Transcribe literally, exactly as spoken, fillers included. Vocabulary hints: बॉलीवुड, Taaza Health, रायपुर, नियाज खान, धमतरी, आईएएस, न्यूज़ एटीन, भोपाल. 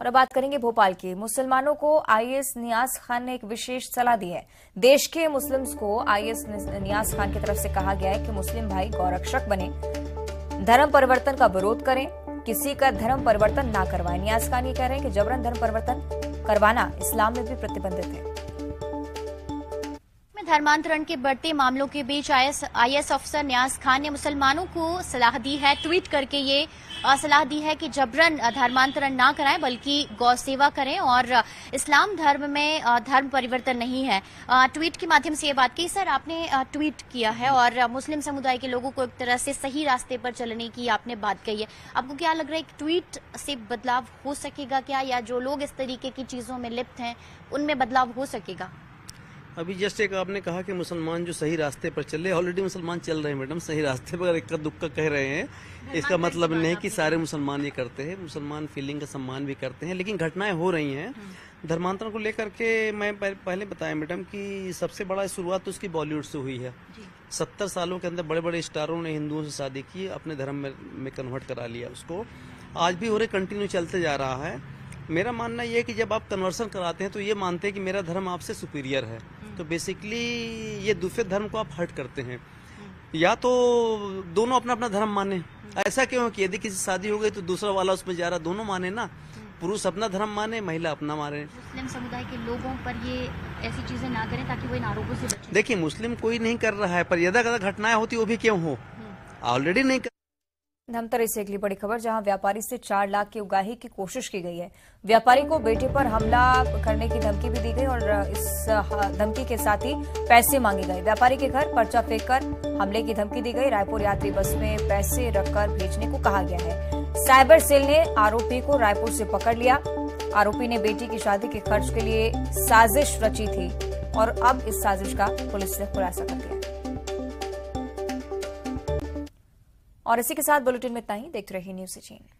और अब बात करेंगे भोपाल की। मुसलमानों को आईएएस नियाज खान ने एक विशेष सलाह दी है। देश के मुस्लिम्स को आईएएस नियाज खान की तरफ से कहा गया है कि मुस्लिम भाई गौरक्षक बने, धर्म परिवर्तन का विरोध करें, किसी का धर्म परिवर्तन ना करवाएं। नियाज खान ये कह रहे हैं कि जबरन धर्म परिवर्तन करवाना इस्लाम में भी प्रतिबंधित है। धर्मांतरण के बढ़ते मामलों के बीच आईएएस अफसर नियाज खान ने मुसलमानों को सलाह दी है। ट्वीट करके ये सलाह दी है कि जबरन धर्मांतरण ना कराएं, बल्कि गौ सेवा करें और इस्लाम धर्म में धर्म परिवर्तन नहीं है। ट्वीट के माध्यम से ये बात की। सर, आपने ट्वीट किया है और मुस्लिम समुदाय के लोगों को एक तरह से सही रास्ते पर चलने की आपने बात कही है। आपको क्या लग रहा है कि ट्वीट से बदलाव हो सकेगा क्या, या जो लोग इस तरीके की चीजों में लिप्त हैं उनमें बदलाव हो सकेगा? अभी जस्ट एक आपने कहा कि मुसलमान जो सही रास्ते पर चले, ऑलरेडी मुसलमान चल रहे हैं मैडम सही रास्ते पर। इक्का दुक्का कह रहे हैं, इसका मतलब नहीं कि सारे मुसलमान ये करते हैं। मुसलमान फीलिंग का सम्मान भी करते हैं, लेकिन घटनाएं हो रही हैं। धर्मांतरण को लेकर के मैं पहले बताया मैडम कि सबसे बड़ा शुरुआत तो उसकी बॉलीवुड से हुई है। सत्तर सालों के अंदर बड़े बड़े स्टारों ने हिंदुओं से शादी की, अपने धर्म में कन्वर्ट करा लिया उसको। आज भी हो रहे, कंटिन्यू चलते जा रहा है। मेरा मानना यह है कि जब आप कन्वर्सन कराते हैं तो ये मानते हैं कि मेरा धर्म आपसे सुपीरियर है, तो बेसिकली ये दूसरे धर्म को आप हर्ट करते हैं। या तो दोनों अपना अपना धर्म माने, ऐसा क्यों कि यदि किसी शादी हो गई तो दूसरा वाला उसमें जा रहा, दोनों माने ना, पुरुष अपना धर्म माने, महिला अपना माने। मुस्लिम समुदाय के लोगों पर ये ऐसी चीजें ना करें ताकि वो इन आरोपों से बचें। देखिए, मुस्लिम कोई नहीं कर रहा है, पर यदा कदा घटनाएं होती वो भी क्यों हो, ऑलरेडी नहीं। धमतरी से अगली बड़ी खबर, जहां व्यापारी से चार लाख की उगाही की कोशिश की गई है। व्यापारी को बेटे पर हमला करने की धमकी भी दी गई और इस धमकी के साथ ही पैसे मांगे गए। व्यापारी के घर पर्चा फेंककर हमले की धमकी दी गई। रायपुर यात्री बस में पैसे रखकर भेजने को कहा गया है। साइबर सेल ने आरोपी को रायपुर से पकड़ लिया। आरोपी ने बेटी की शादी के खर्च के लिए साजिश रची थी और अब इस साजिश का पुलिस ने खुलासा कर दिया। और इसी के साथ बुलेटिन में इतना ही। देखते रहिए न्यूज़ एटीन।